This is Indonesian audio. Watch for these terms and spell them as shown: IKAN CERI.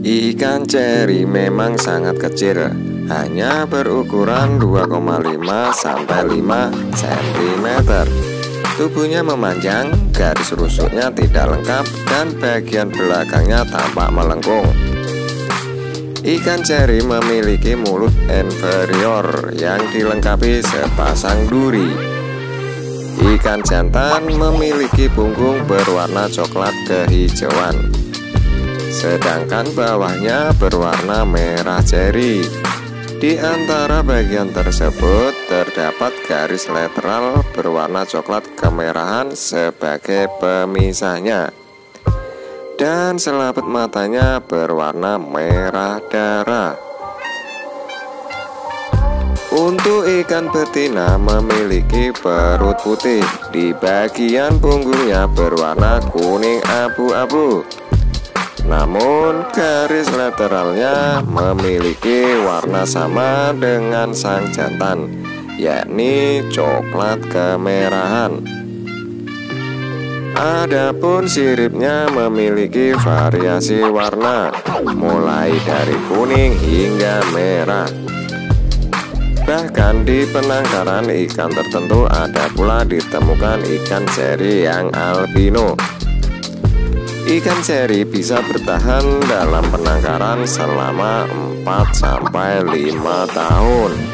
Ikan ceri memang sangat kecil, hanya berukuran 2,5 sampai 5 cm. Tubuhnya memanjang, garis rusuknya tidak lengkap, dan bagian belakangnya tampak melengkung. Ikan ceri memiliki mulut inferior yang dilengkapi sepasang duri. Ikan jantan memiliki punggung berwarna coklat kehijauan, sedangkan bawahnya berwarna merah ceri. Di antara bagian tersebut terdapat garis lateral berwarna coklat kemerahan sebagai pemisahnya, dan selaput matanya berwarna merah darah. Untuk ikan betina memiliki perut putih, di bagian punggungnya berwarna kuning abu-abu. Namun garis lateralnya memiliki warna sama dengan sang jantan, yakni coklat kemerahan. Adapun siripnya memiliki variasi warna, mulai dari kuning hingga merah. Bahkan di penangkaran ikan tertentu ada pula ditemukan ikan ceri yang albino. Ikan ceri bisa bertahan dalam penangkaran selama 4-5 tahun.